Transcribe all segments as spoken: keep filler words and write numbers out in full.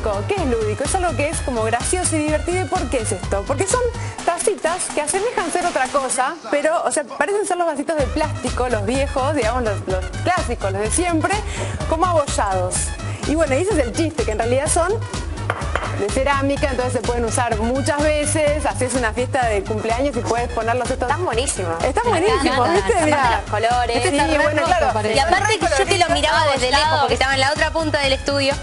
lúdico. ¿Qué es lúdico? Es algo que es como gracioso y divertido. ¿Y por qué es esto? Porque son tacitas que asemejan ser otra cosa, pero, o sea, parecen ser los vasitos de plástico, los viejos, digamos, los, los clásicos, los de siempre, como abollados. Y bueno, ese es el chiste, que en realidad son de cerámica, entonces se pueden usar muchas veces. Haces una fiesta de cumpleaños y puedes ponerlos estos. Están buenísimos. Están buenísimos, ¿viste? Mirá. Los colores. Este está sí, bueno, claro. Parece. Y aparte que yo te lo miraba desde lejos, porque estaba en la otra punta del estudio.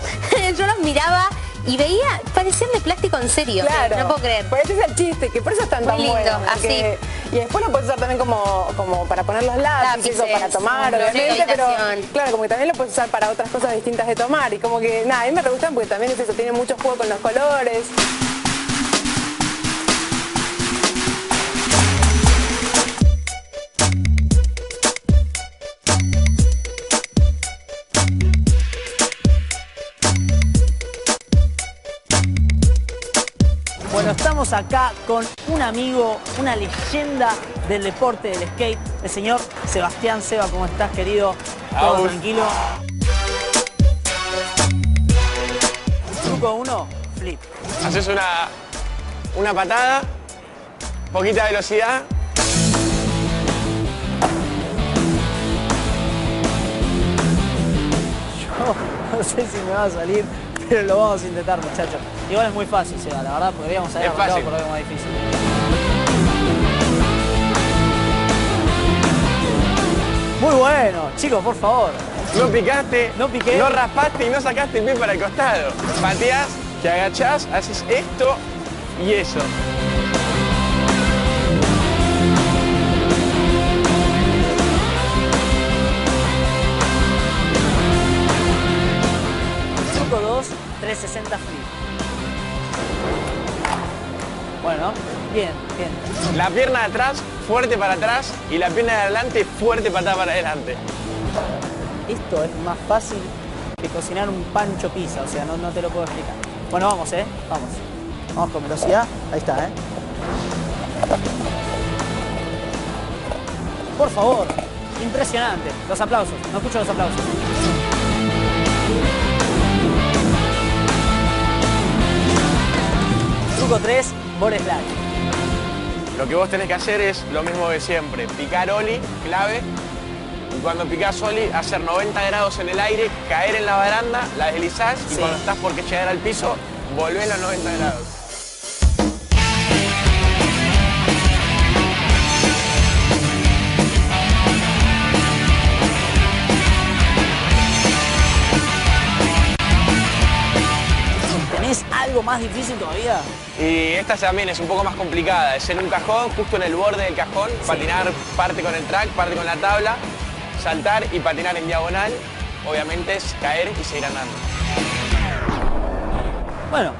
Yo los miraba y veía, parecían de plástico en serio. Claro. No puedo creer. Por eso es el chiste, que por eso están tan buenos. Así. Y después lo puedes usar también como, como para poner los lápices, lápices o para tomar, obviamente, pero claro, como que también lo puedes usar para otras cosas distintas de tomar. Y como que, nada, a mí me re gustan porque también es eso, tiene mucho juego con los colores. Bueno, estamos acá con un amigo, una leyenda del deporte, del skate, el señor Sebastián Seba. ¿Cómo estás, querido? ¿Todo tranquilo? Truco uno, flip. Haces una, una patada, poquita velocidad. Yo no sé si me va a salir, pero lo vamos a intentar, muchachos. Igual es muy fácil, Seba, la verdad, porque habíamos arrancado por algo más difícil. Muy bueno, chicos, por favor. No picaste, no piqué, no raspaste y no sacaste el pie para el costado. Pateás, te agachás, haces esto y eso. cinco dos, trescientos sesenta flip. Bueno, bien, bien. La pierna de atrás, fuerte para atrás, y la pierna de adelante, fuerte patada para adelante. Esto es más fácil que cocinar un pancho pizza, o sea, no, no te lo puedo explicar. Bueno, vamos, ¿eh? Vamos. Vamos con velocidad. Ahí está, ¿eh? Por favor, impresionante. Los aplausos, no escucho los aplausos. Truco tres. Boris Lach. Lo que vos tenés que hacer es lo mismo de siempre, picar ollie, clave, y cuando picás ollie, hacer noventa grados en el aire, caer en la baranda, la deslizás, sí. Y cuando estás por llegar al piso, volvés los noventa grados. ¿Más difícil todavía? Y esta también es un poco más complicada, es en un cajón, justo en el borde del cajón, sí. Patinar parte con el track, parte con la tabla, saltar y patinar en diagonal, obviamente es caer y seguir andando. Bueno.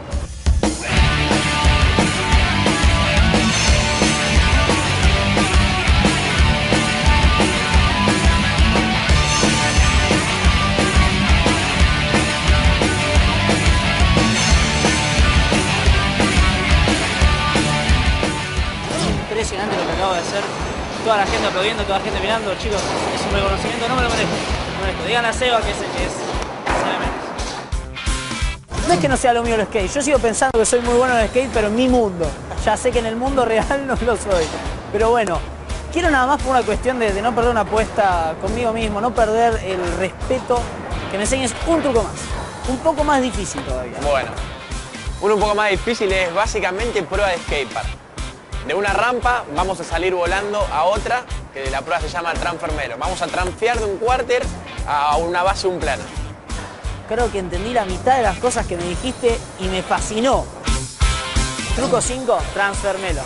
Impresionante lo que acabo de hacer, toda la gente aplaudiendo, toda la gente mirando, chicos, es un reconocimiento, no me lo merezco, no merezco. Digan a Seba que es, que es, sabe menos. No es que no sea lo mío el skate, yo sigo pensando que soy muy bueno en el skate, pero en mi mundo, ya sé que en el mundo real no lo soy, pero bueno, quiero nada más por una cuestión de, de no perder una apuesta conmigo mismo, no perder el respeto, que me enseñes un truco más, un poco más difícil todavía. Bueno, uno un poco más difícil es básicamente prueba de skatepark. De una rampa vamos a salir volando a otra, que la prueba se llama transfermero. Vamos a transfear de un quarter a una base, un plano. Creo que entendí la mitad de las cosas que me dijiste y me fascinó. Truco cinco, transfermero.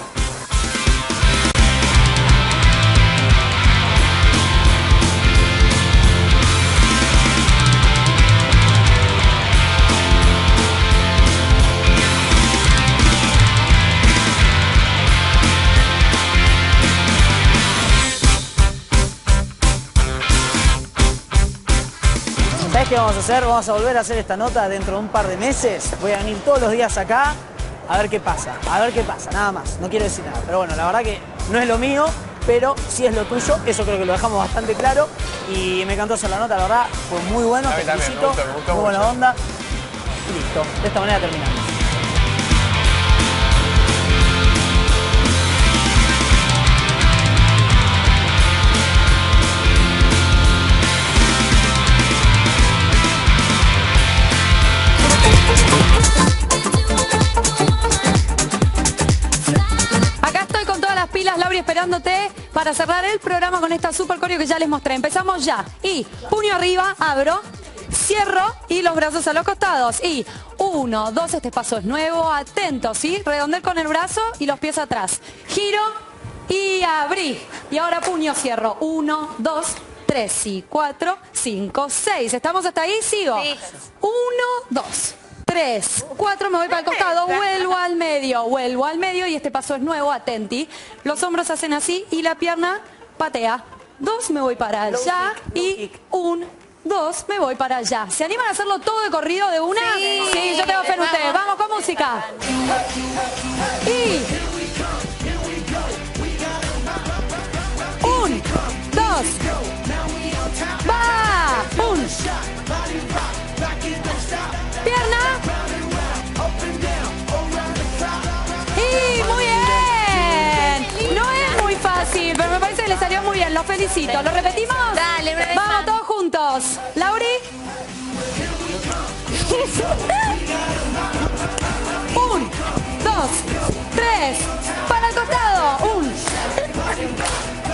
¿Qué vamos a hacer? Vamos a volver a hacer esta nota dentro de un par de meses. Voy a venir todos los días acá a ver qué pasa, a ver qué pasa, nada más. No quiero decir nada, pero bueno, la verdad que no es lo mío, pero sí es lo tuyo. Eso creo que lo dejamos bastante claro y me encantó hacer la nota, la verdad, fue muy bueno. A mí también, me gustó, me gustó muy buena onda. y listo. De esta manera terminamos. Laura, esperándote para cerrar el programa con esta super coreo que ya les mostré. Empezamos ya. Y puño arriba, abro, cierro y los brazos a los costados. Y uno, dos, este paso es nuevo, atento, ¿sí? Redondel con el brazo y los pies atrás. Giro y abrí. Y ahora puño, cierro. Uno, dos, tres y cuatro, cinco, seis. ¿Estamos hasta ahí? Sigo. Uno, dos. Tres, cuatro, me voy para el costado, vuelvo al medio, vuelvo al medio y este paso es nuevo, atenti. Los hombros hacen así y la pierna patea. Dos, me voy para allá y un, dos, me voy para allá. ¿Se animan a hacerlo todo de corrido de una? Sí, sí, yo tengo fe en ustedes. Vamos con música. Y... un, dos, va, un. Pierna. Y muy bien. No es muy fácil, pero me parece que le salió muy bien. Los felicito. ¿Lo repetimos? Dale, breve. Vamos todos juntos. Lauri. Un, dos, tres. Para el costado. Un.